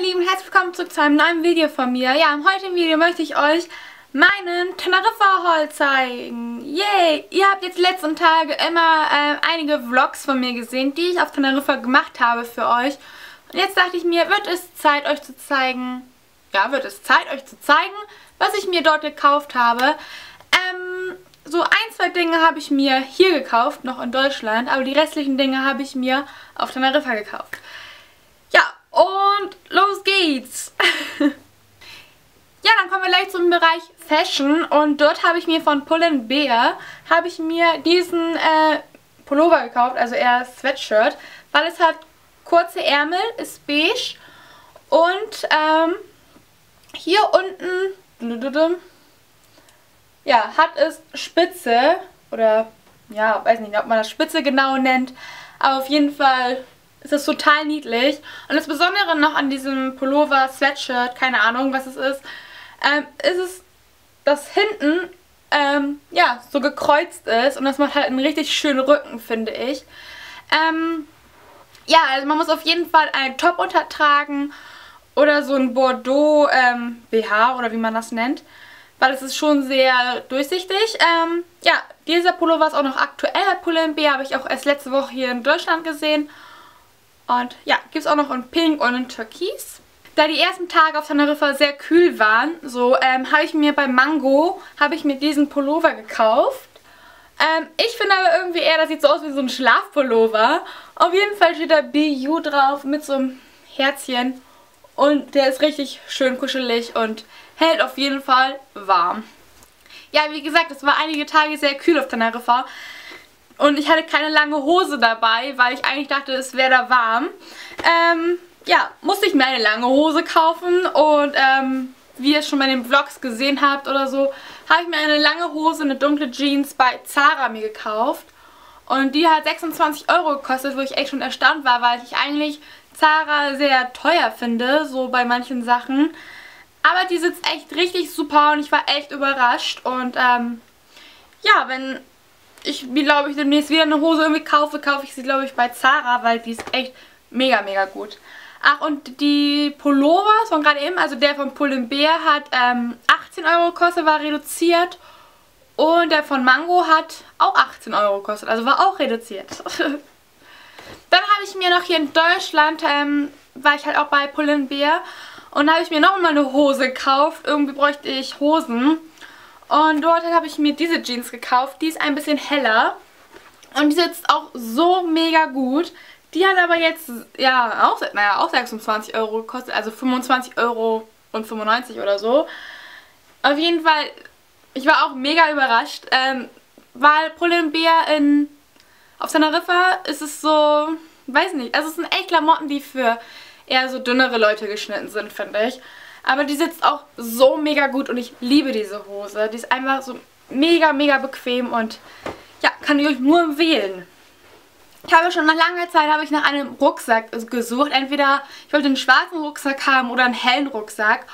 meine Lieben, herzlich willkommen zurück zu einem neuen Video von mir. Ja, im heutigen Video möchte ich euch meinen Teneriffa-Haul zeigen. Yay! Ihr habt jetzt die letzten Tage immer einige Vlogs von mir gesehen, die ich auf Teneriffa gemacht habe für euch. Und jetzt dachte ich mir, wird es Zeit euch zu zeigen, was ich mir dort gekauft habe. So ein, zwei Dinge habe ich mir hier gekauft, noch in Deutschland, aber die restlichen Dinge habe ich mir auf Teneriffa gekauft. Ja, und los geht's! Ja, dann kommen wir gleich zum Bereich Fashion und dort habe ich mir von Pull&Bear diesen Pullover gekauft, also eher Sweatshirt, weil es hat kurze Ärmel, ist beige und hier unten ja, hat es Spitze oder ja, weiß nicht, ob man das Spitze genau nennt, aber auf jeden Fall ist das total niedlich. Und das Besondere noch an diesem Pullover, Sweatshirt, keine Ahnung, was es ist, ist es, dass hinten ja, so gekreuzt ist und das macht halt einen richtig schönen Rücken, finde ich. Ja, also man muss auf jeden Fall einen Top untertragen oder so ein Bordeaux BH oder wie man das nennt, weil es ist schon sehr durchsichtig. Ja, dieser Pullover ist auch noch aktuell bei Pull&Bear, habe ich auch erst letzte Woche hier in Deutschland gesehen. Und ja, gibt es auch noch in Pink und in Türkis. Da die ersten Tage auf Teneriffa sehr kühl waren, so habe ich mir bei Mango diesen Pullover gekauft. Ich finde aber irgendwie eher, das sieht so aus wie so ein Schlafpullover. Auf jeden Fall steht da BU drauf mit so einem Herzchen. Und der ist richtig schön kuschelig und hält auf jeden Fall warm. Ja, wie gesagt, es war einige Tage sehr kühl auf Teneriffa. Und ich hatte keine lange Hose dabei, weil ich eigentlich dachte, es wäre da warm. Ja, musste ich mir eine lange Hose kaufen. Und wie ihr schon bei den Vlogs gesehen habt oder so, habe ich mir eine lange Hose, eine dunkle Jeans bei Zara mir gekauft. Und die hat 26 € gekostet, wo ich echt schon erstaunt war, weil ich eigentlich Zara sehr teuer finde, so bei manchen Sachen. Aber die sitzt echt richtig super und ich war echt überrascht. Und ja, wenn ich, glaube ich, demnächst wieder eine Hose irgendwie kaufe, kaufe ich sie, glaube ich, bei Zara, weil die ist echt mega, mega gut. Ach, und die Pullovers von gerade eben, also der von Pull&Bear hat 18 € gekostet, war reduziert. Und der von Mango hat auch 18 € gekostet, also war auch reduziert. Dann habe ich mir noch hier in Deutschland, war ich halt auch bei Pull&Bear und habe ich mir noch mal eine Hose gekauft. Irgendwie bräuchte ich Hosen. Und dort habe ich mir diese Jeans gekauft. Die ist ein bisschen heller. Und die sitzt auch so mega gut. Die hat aber jetzt, ja, auch, naja, auch 26 € gekostet. Also 25,95 € oder so. Auf jeden Fall, ich war auch mega überrascht. Weil Pull&Bear auf Teneriffa ist es so, weiß nicht, also es sind echt Klamotten, die für eher so dünnere Leute geschnitten sind, finde ich. Aber die sitzt auch so mega gut und ich liebe diese Hose. Die ist einfach so mega, mega bequem und ja, kann ich euch nur empfehlen. Ich habe schon nach langer Zeit nach einem Rucksack gesucht. Entweder ich wollte einen schwarzen Rucksack haben oder einen hellen Rucksack.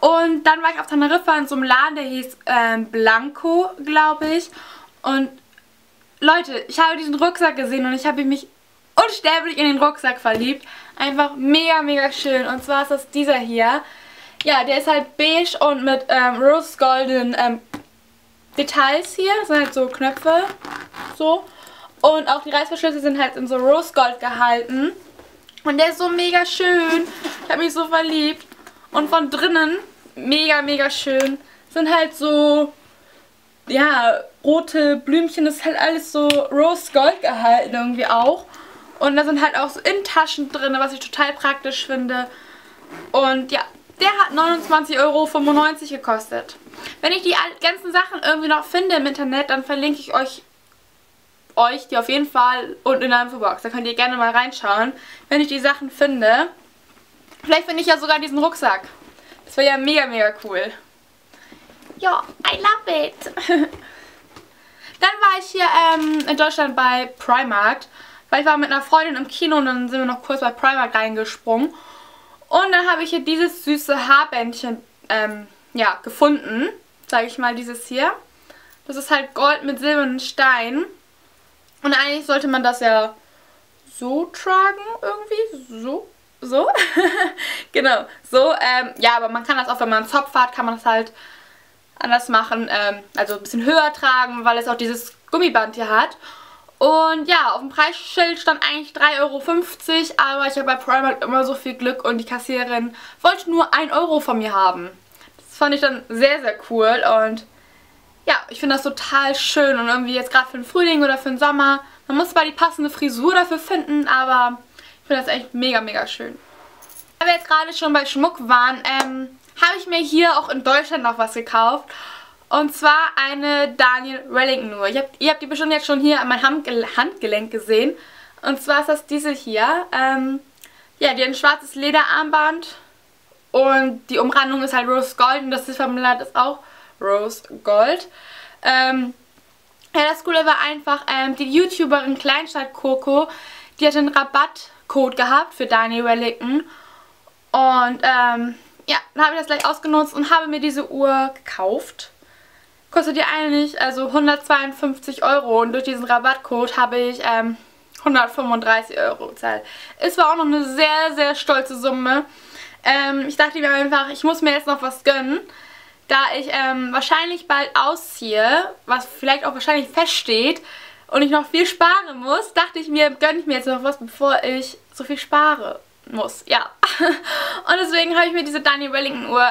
Und dann war ich auf Teneriffa in so einem Laden, der hieß Blanco, glaube ich. Und Leute, ich habe diesen Rucksack gesehen und ich habe mich unsterblich in den Rucksack verliebt. Einfach mega, mega schön. Und zwar ist das dieser hier. Ja, der ist halt beige und mit Rose Golden Details hier. Das sind halt so Knöpfe. So. Und auch die Reißverschlüsse sind halt in so Rose Gold gehalten. Und der ist so mega schön. Ich habe mich so verliebt. Und von drinnen, mega, mega schön, sind halt so, ja, rote Blümchen. Das ist halt alles so Rose Gold gehalten irgendwie auch. Und da sind halt auch so Innentaschen drin, was ich total praktisch finde. Und ja, der hat 29,95 € gekostet. Wenn ich die ganzen Sachen irgendwie noch finde im Internet, dann verlinke ich euch die auf jeden Fall unten in der Infobox. Da könnt ihr gerne mal reinschauen, wenn ich die Sachen finde. Vielleicht finde ich ja sogar diesen Rucksack. Das wäre ja mega, mega cool. Ja, I love it. Dann war ich hier in Deutschland bei Primark, weil ich war mit einer Freundin im Kino und dann sind wir noch kurz bei Primark reingesprungen. Und dann habe ich hier dieses süße Haarbändchen ja, gefunden, sage ich mal, dieses hier. Das ist halt Gold mit silbernen Steinen. Und eigentlich sollte man das ja so tragen irgendwie, so, so. Genau, so. Ja, aber man kann das auch, wenn man einen Zopf hat, kann man das halt anders machen. Also ein bisschen höher tragen, weil es auch dieses Gummiband hier hat. Und ja, auf dem Preisschild stand eigentlich 3,50 Euro, aber ich habe bei Primark immer so viel Glück und die Kassiererin wollte nur 1 Euro von mir haben. Das fand ich dann sehr, sehr cool und ja, ich finde das total schön und irgendwie jetzt gerade für den Frühling oder für den Sommer, man muss zwar die passende Frisur dafür finden, aber ich finde das echt mega, mega schön. Weil wir jetzt gerade schon bei Schmuck waren, habe ich mir hier auch in Deutschland noch was gekauft. Und zwar eine Daniel Wellington Uhr. Ihr habt die bestimmt jetzt schon hier an meinem Handgelenk gesehen. Und zwar ist das diese hier. Ja, die hat ein schwarzes Lederarmband. Und die Umrandung ist halt Rose Gold. Und das Zifferblatt ist auch Rose Gold. Ja, das Coole war einfach, die YouTuberin Kleinstadt Koko, die hat einen Rabattcode gehabt für Daniel Wellington. Und ja, dann habe ich das gleich ausgenutzt und habe mir diese Uhr gekauft. Kostet die eigentlich also 152 Euro und durch diesen Rabattcode habe ich 135 Euro bezahlt. Es war auch noch eine sehr, sehr stolze Summe. Ich dachte mir einfach, ich muss mir jetzt noch was gönnen, da ich wahrscheinlich bald ausziehe, was vielleicht auch wahrscheinlich feststeht und ich noch viel sparen muss, dachte ich mir, gönne ich mir jetzt noch was, bevor ich so viel spare muss. Ja, und deswegen habe ich mir diese Daniel Wellington Uhr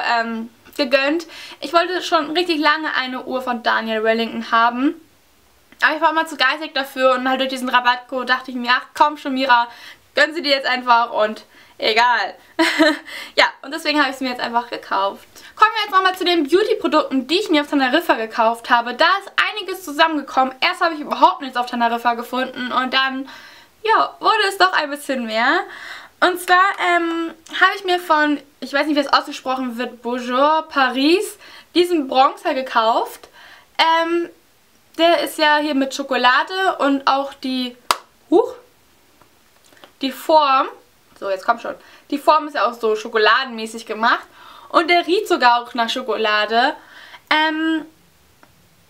gegönnt. Ich wollte schon richtig lange eine Uhr von Daniel Wellington haben, aber ich war immer zu geizig dafür und halt durch diesen Rabattcode dachte ich mir, ach komm schon Mira, gönn sie dir jetzt einfach und egal. Ja, und deswegen habe ich es mir jetzt einfach gekauft. Kommen wir jetzt nochmal zu den Beauty-Produkten, die ich mir auf Teneriffa gekauft habe. Da ist einiges zusammengekommen. Erst habe ich überhaupt nichts auf Teneriffa gefunden und dann, ja, wurde es doch ein bisschen mehr. Und zwar habe ich mir von, ich weiß nicht wie es ausgesprochen wird, Bonjour Paris, diesen Bronzer gekauft. Der ist ja hier mit Schokolade und auch die Form, so jetzt kommt schon, die Form ist ja auch so schokoladenmäßig gemacht. Und der riecht sogar auch nach Schokolade.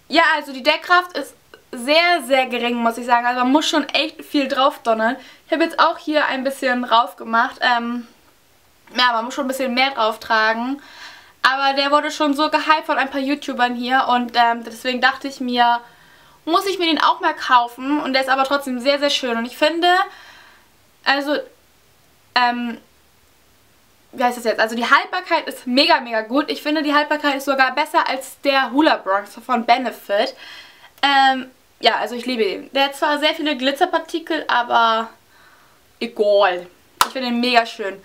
Ja, also die Deckkraft ist sehr, sehr gering, muss ich sagen. Also man muss schon echt viel drauf donnern. Ich habe jetzt auch hier ein bisschen drauf gemacht. Ja, man muss schon ein bisschen mehr drauf tragen. Aber der wurde schon so gehypt von ein paar YouTubern hier. Und deswegen dachte ich mir, muss ich mir den auch mal kaufen. Und der ist aber trotzdem sehr, sehr schön. Und ich finde, also, wie heißt das jetzt? Also die Haltbarkeit ist mega, mega gut. Ich finde, die Haltbarkeit ist sogar besser als der Hoola Bronzer von Benefit. Ja, also ich liebe den. Der hat zwar sehr viele Glitzerpartikel, aber egal. Ich finde den mega schön.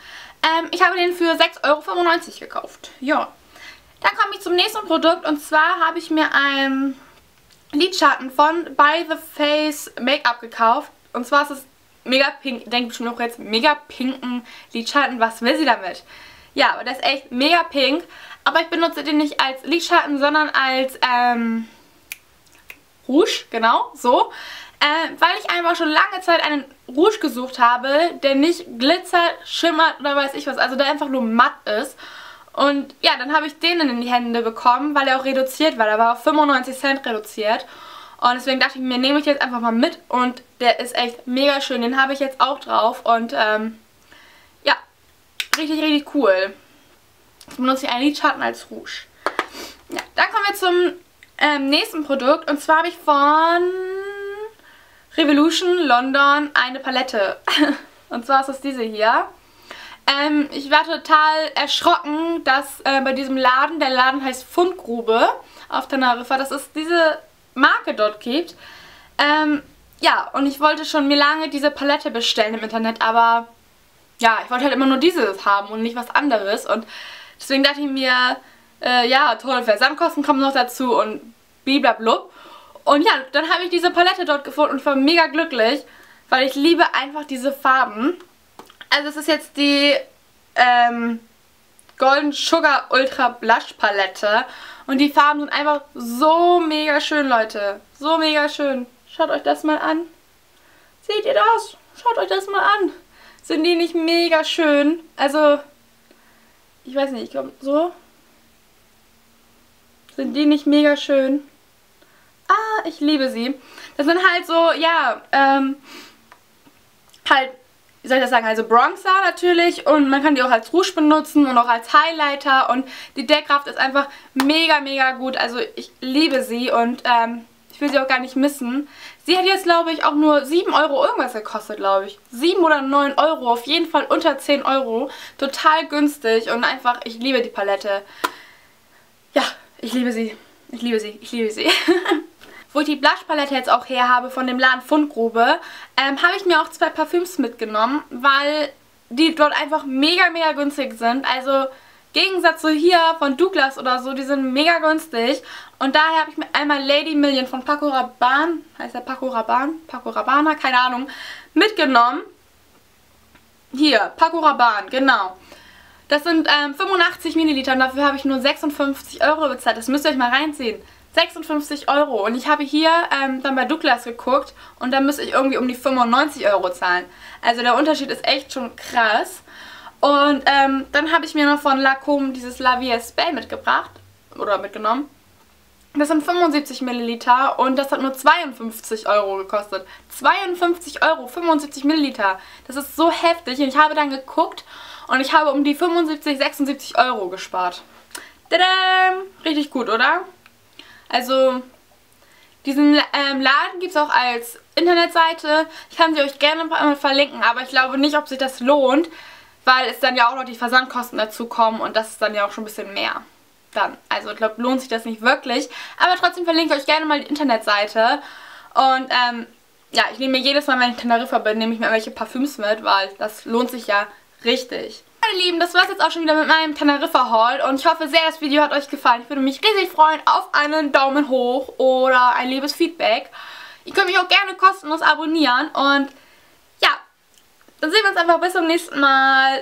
Ich habe den für 6,95 Euro gekauft. Ja. Dann komme ich zum nächsten Produkt und zwar habe ich mir einen Lidschatten von By The Face Make-up gekauft. Und zwar ist es mega pink. Denkt bestimmt auch jetzt, mega pinken Lidschatten. Was will sie damit? Ja, aber der ist echt mega pink. Aber ich benutze den nicht als Lidschatten, sondern als Rouge, genau, so. Weil ich einfach schon lange Zeit einen Rouge gesucht habe, der nicht glitzert, schimmert oder weiß ich was. Also der einfach nur matt ist. Und ja, dann habe ich den in die Hände bekommen, weil er auch reduziert war. Der war auf 95 Cent reduziert. Und deswegen dachte ich mir, nehme ich jetzt einfach mal mit. Und der ist echt mega schön. Den habe ich jetzt auch drauf. Und ja, richtig, richtig cool. Jetzt benutze ich einen Lidschatten als Rouge. Ja, dann kommen wir zum nächsten Produkt. Und zwar habe ich von Revolution London eine Palette. Und zwar ist das diese hier. Ich war total erschrocken, dass bei diesem Laden, der Laden heißt Fundgrube auf Teneriffa, dass es diese Marke dort gibt. Ja, und ich wollte schon mir lange diese Palette bestellen im Internet, aber ja, ich wollte halt immer nur dieses haben und nicht was anderes. Und deswegen dachte ich mir, ja, tolle Versandkosten kommen noch dazu und bliblablub. Und ja, dann habe ich diese Palette dort gefunden und war mega glücklich, weil ich liebe einfach diese Farben. Also es ist jetzt die Golden Sugar Ultra Blush Palette und die Farben sind einfach so mega schön, Leute. So mega schön. Schaut euch das mal an. Seht ihr das? Schaut euch das mal an. Sind die nicht mega schön? Also, ich weiß nicht, ich glaube so. Sind die nicht mega schön? Ah, ich liebe sie. Das sind halt so, ja, halt wie soll ich das sagen, also Bronzer natürlich, und man kann die auch als Rouge benutzen und auch als Highlighter, und die Deckkraft ist einfach mega, mega gut. Also ich liebe sie und ich will sie auch gar nicht missen. Sie hat jetzt, glaube ich, auch nur 7 € irgendwas gekostet, glaube ich. 7 oder 9 Euro, auf jeden Fall unter 10 Euro. Total günstig und einfach, ich liebe die Palette. Ja, ich liebe sie. Ich liebe sie, ich liebe sie. Wo ich die Blush-Palette jetzt auch her habe von dem Laden Fundgrube, habe ich mir auch 2 Parfüms mitgenommen, weil die dort einfach mega, mega günstig sind. Also im Gegensatz zu hier von Douglas oder so, die sind mega günstig. Und daher habe ich mir einmal Lady Million von Paco Rabanne, heißt der Paco Rabanne? Paco Rabanne, keine Ahnung, mitgenommen. Hier, Paco Rabanne, genau. Das sind 85 Milliliter und dafür habe ich nur 56 € bezahlt. Das müsst ihr euch mal reinziehen. 56 €. Und ich habe hier dann bei Douglas geguckt und da müsste ich irgendwie um die 95 € zahlen. Also der Unterschied ist echt schon krass. Und dann habe ich mir noch von Lacombe dieses La Vier Spa mitgebracht oder mitgenommen. Das sind 75 Milliliter und das hat nur 52 € gekostet. 52 €, 75 Milliliter. Das ist so heftig. Und ich habe dann geguckt und ich habe um die 75, 76 € gespart. Tada! Richtig gut, oder? Also, diesen Laden gibt es auch als Internetseite. Ich kann sie euch gerne mal verlinken, aber ich glaube nicht, ob sich das lohnt, weil es dann ja auch noch die Versandkosten dazu kommen und das ist dann ja auch schon ein bisschen mehr. Dann, also ich glaube, lohnt sich das nicht wirklich. Aber trotzdem verlinke ich euch gerne mal die Internetseite. Und ja, ich nehme mir jedes Mal, wenn ich Teneriffa bin, nehme ich mir irgendwelche Parfüms mit, weil das lohnt sich ja richtig. Meine Lieben, das war es jetzt auch schon wieder mit meinem Teneriffa-Haul und ich hoffe sehr, das Video hat euch gefallen. Ich würde mich riesig freuen auf einen Daumen hoch oder ein liebes Feedback. Ihr könnt mich auch gerne kostenlos abonnieren und ja, dann sehen wir uns einfach bis zum nächsten Mal.